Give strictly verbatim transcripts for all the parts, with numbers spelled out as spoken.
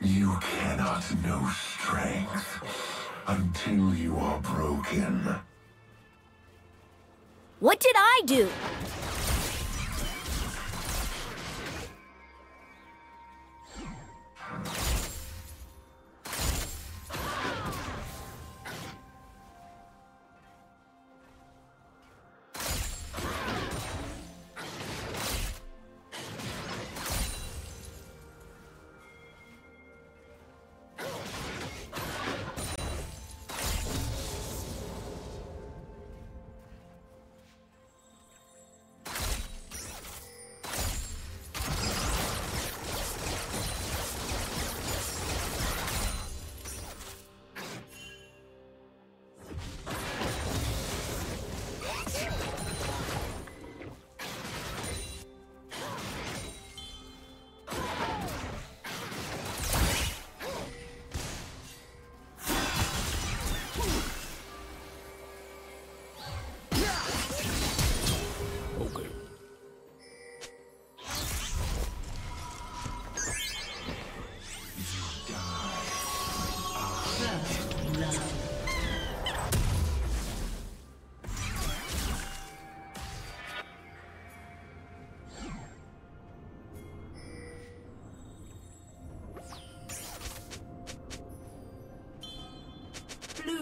You cannot know strength until you are broken. What did I do?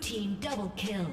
Team double kill.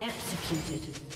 Executed. Yeah.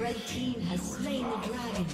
Red team has slain the dragon.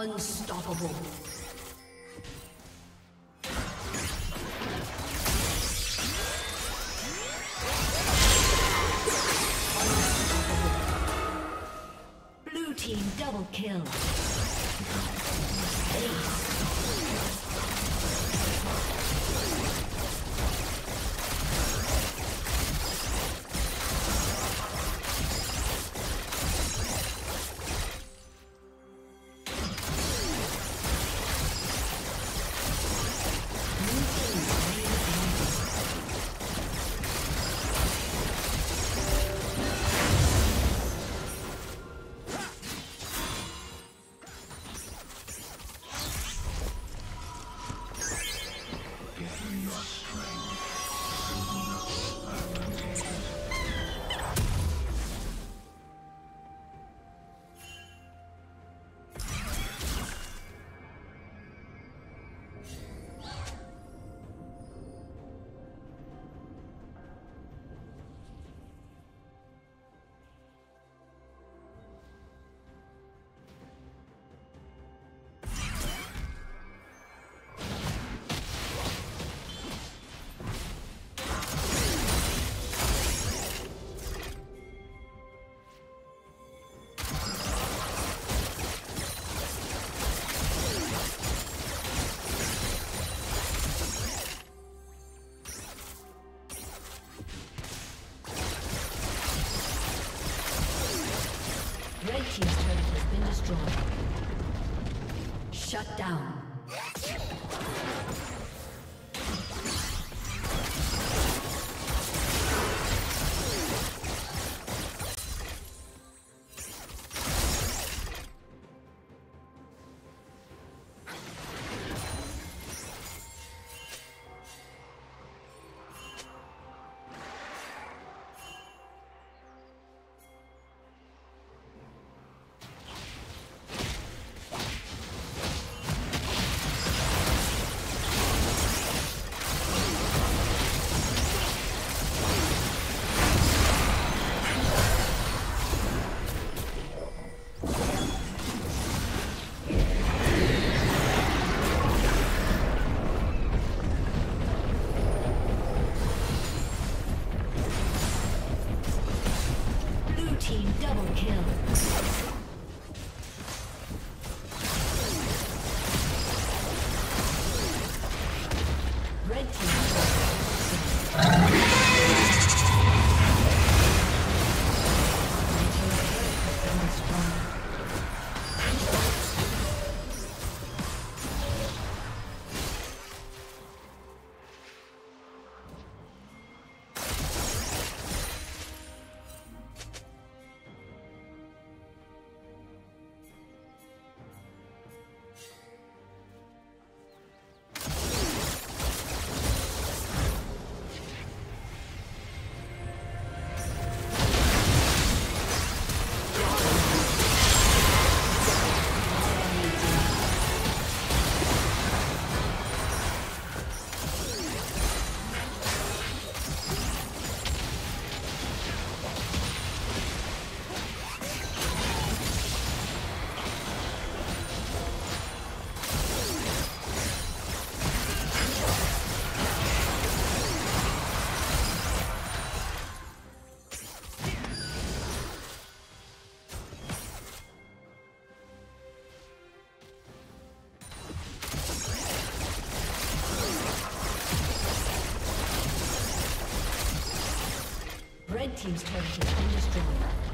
Unstoppable. Blue team double kill. Team's turret has been destroyed. Shut down. Team's turret has been destroyed.